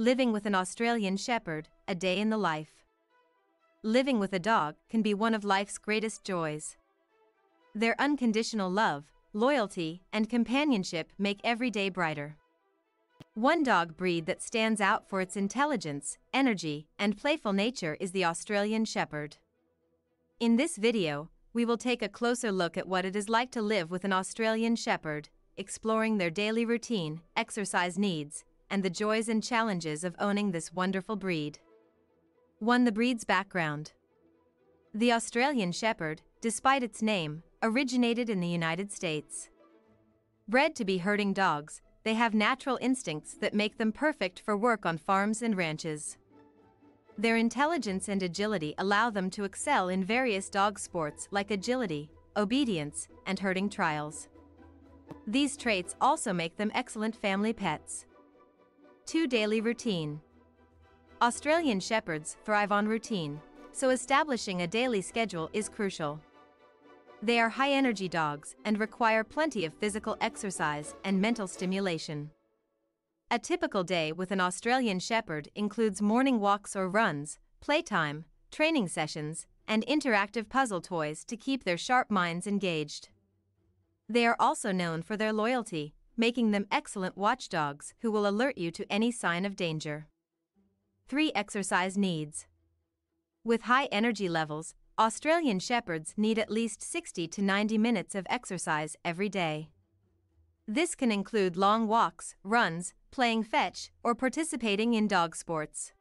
Living with an Australian Shepherd, a day in the life. Living with a dog can be one of life's greatest joys. Their unconditional love, loyalty, and companionship make every day brighter. One dog breed that stands out for its intelligence, energy, and playful nature is the Australian Shepherd. In this video, we will take a closer look at what it is like to live with an Australian Shepherd, exploring their daily routine, exercise needs, and the joys and challenges of owning this wonderful breed. 1. The breed's background. The Australian Shepherd, despite its name, originated in the United States. Bred to be herding dogs, they have natural instincts that make them perfect for work on farms and ranches. Their intelligence and agility allow them to excel in various dog sports like agility, obedience, and herding trials. These traits also make them excellent family pets. 2. Daily routine. Australian Shepherds thrive on routine, so establishing a daily schedule is crucial. They are high-energy dogs and require plenty of physical exercise and mental stimulation. A typical day with an Australian Shepherd includes morning walks or runs, playtime, training sessions, and interactive puzzle toys to keep their sharp minds engaged. They are also known for their loyalty, making them excellent watchdogs who will alert you to any sign of danger. 3. Exercise needs. With high energy levels, Australian Shepherds need at least 60 to 90 minutes of exercise every day. This can include long walks, runs, playing fetch, or participating in dog sports.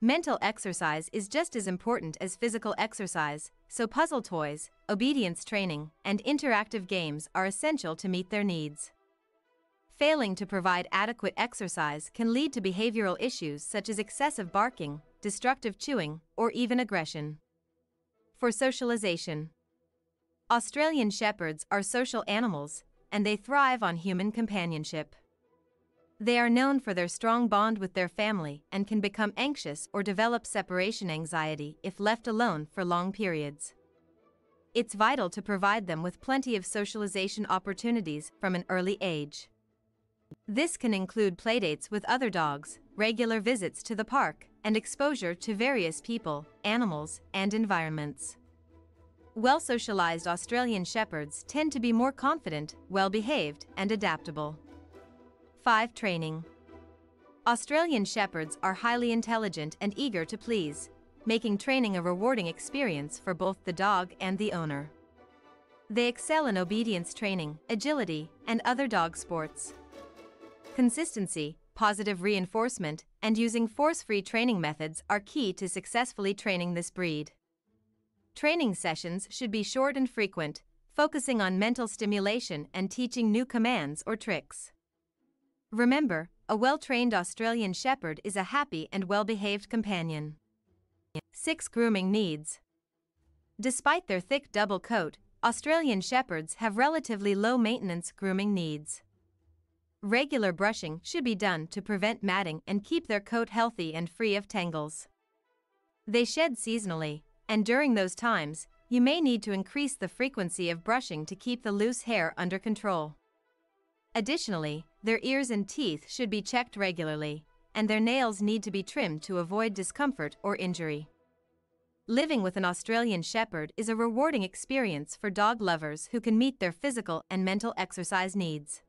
Mental exercise is just as important as physical exercise, so puzzle toys, obedience training, and interactive games are essential to meet their needs. Failing to provide adequate exercise can lead to behavioral issues such as excessive barking, destructive chewing, or even aggression. 4. Socialization. Australian Shepherds are social animals, and they thrive on human companionship. They are known for their strong bond with their family and can become anxious or develop separation anxiety if left alone for long periods. It's vital to provide them with plenty of socialization opportunities from an early age. This can include playdates with other dogs, regular visits to the park, and exposure to various people, animals, and environments. Well-socialized Australian Shepherds tend to be more confident, well-behaved, and adaptable. 5. Training. Australian Shepherds are highly intelligent and eager to please, making training a rewarding experience for both the dog and the owner. They excel in obedience training, agility, and other dog sports. Consistency, positive reinforcement, and using force-free training methods are key to successfully training this breed. Training sessions should be short and frequent, focusing on mental stimulation and teaching new commands or tricks. Remember, a well-trained Australian Shepherd is a happy and well-behaved companion. 6. Grooming needs. Despite their thick double coat, Australian Shepherds have relatively low-maintenance grooming needs. Regular brushing should be done to prevent matting and keep their coat healthy and free of tangles. They shed seasonally, and during those times, you may need to increase the frequency of brushing to keep the loose hair under control. Additionally, their ears and teeth should be checked regularly, and their nails need to be trimmed to avoid discomfort or injury. Living with an Australian Shepherd is a rewarding experience for dog lovers who can meet their physical and mental exercise needs.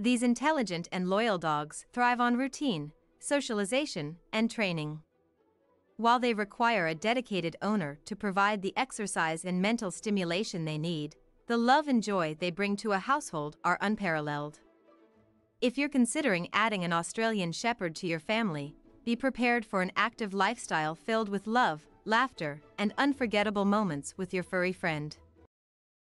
These intelligent and loyal dogs thrive on routine, socialization, and training. While they require a dedicated owner to provide the exercise and mental stimulation they need, the love and joy they bring to a household are unparalleled. If you're considering adding an Australian Shepherd to your family, be prepared for an active lifestyle filled with love, laughter, and unforgettable moments with your furry friend.